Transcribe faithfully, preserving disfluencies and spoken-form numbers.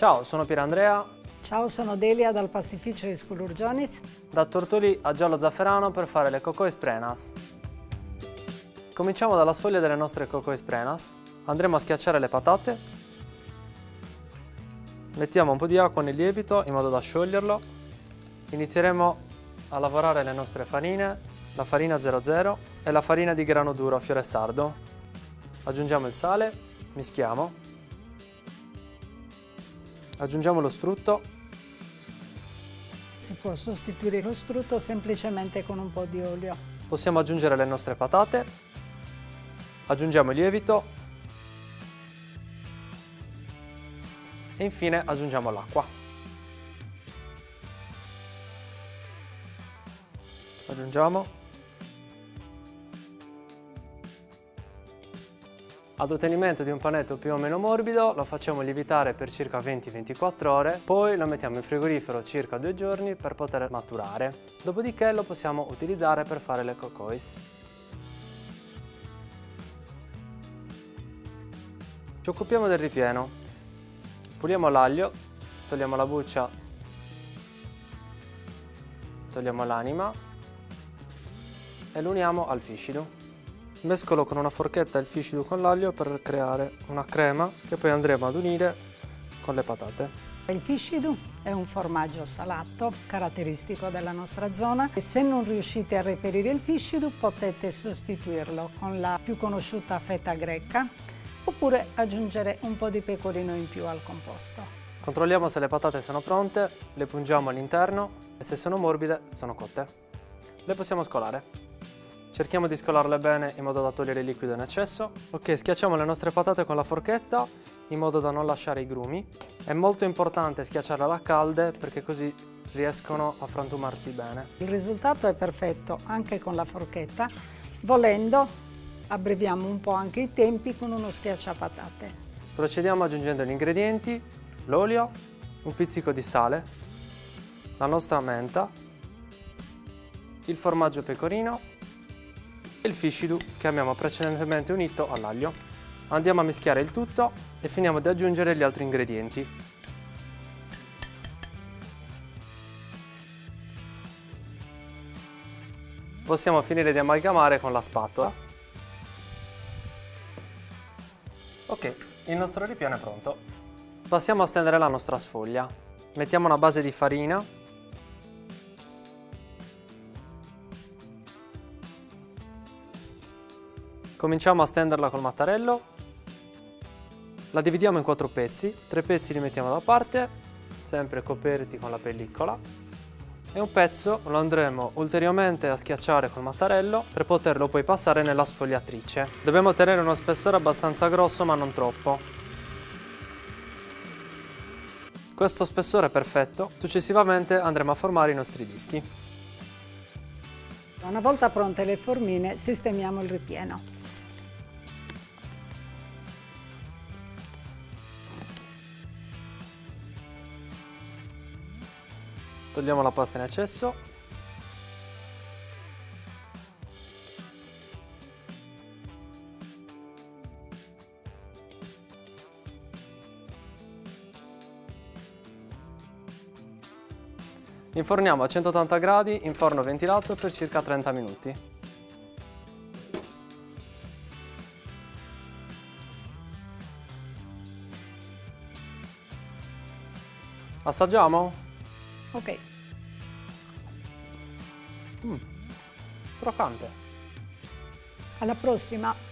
Ciao, sono Pierandrea. Ciao, sono Delia dal Pastificio Is Culurgionis. Da Tortoli a Giallo Zafferano per fare le Coccois Prenas. Cominciamo dalla sfoglia delle nostre Coccois Prenas. Andremo a schiacciare le patate. Mettiamo un po' di acqua nel lievito in modo da scioglierlo. Inizieremo a lavorare le nostre farine, la farina zero zero e la farina di grano duro Fiore Sardo. Aggiungiamo il sale, mischiamo. Aggiungiamo lo strutto. Si può sostituire lo strutto semplicemente con un po' di olio. Possiamo aggiungere le nostre patate. Aggiungiamo il lievito. E infine aggiungiamo l'acqua. Aggiungiamo. Ad ottenimento di un panetto più o meno morbido lo facciamo lievitare per circa venti ventiquattro ore, poi lo mettiamo in frigorifero circa due giorni per poter maturare. Dopodiché lo possiamo utilizzare per fare le coccois. Ci occupiamo del ripieno. Puliamo l'aglio, togliamo la buccia, togliamo l'anima e lo uniamo al fiscidu. Mescolo con una forchetta il fiscidu con l'aglio per creare una crema che poi andremo ad unire con le patate. Il fiscidu è un formaggio salato caratteristico della nostra zona e se non riuscite a reperire il fiscidu potete sostituirlo con la più conosciuta feta greca oppure aggiungere un po' di pecorino in più al composto. Controlliamo se le patate sono pronte, le pungiamo all'interno e se sono morbide sono cotte. Le possiamo scolare. Cerchiamo di scolarle bene in modo da togliere il liquido in eccesso. Ok, schiacciamo le nostre patate con la forchetta in modo da non lasciare i grumi. È molto importante schiacciarle alla calde perché così riescono a frantumarsi bene. Il risultato è perfetto anche con la forchetta. Volendo, abbreviamo un po' anche i tempi con uno schiacciapatate. Procediamo aggiungendo gli ingredienti, l'olio, un pizzico di sale, la nostra menta, il formaggio pecorino, il fiscidu che abbiamo precedentemente unito all'aglio. Andiamo a mischiare il tutto e finiamo di aggiungere gli altri ingredienti. Possiamo finire di amalgamare con la spatola. Ok, il nostro ripieno è pronto. Passiamo a stendere la nostra sfoglia. Mettiamo una base di farina. Cominciamo a stenderla col mattarello, la dividiamo in quattro pezzi, tre pezzi li mettiamo da parte, sempre coperti con la pellicola, e un pezzo lo andremo ulteriormente a schiacciare col mattarello per poterlo poi passare nella sfogliatrice. Dobbiamo ottenere uno spessore abbastanza grosso ma non troppo. Questo spessore è perfetto, successivamente andremo a formare i nostri dischi. Una volta pronte le formine sistemiamo il ripieno. Togliamo la pasta in eccesso. Inforniamo a centottanta gradi in forno ventilato per circa trenta minuti. Assaggiamo? Ok. Mmm, croccante. Alla prossima!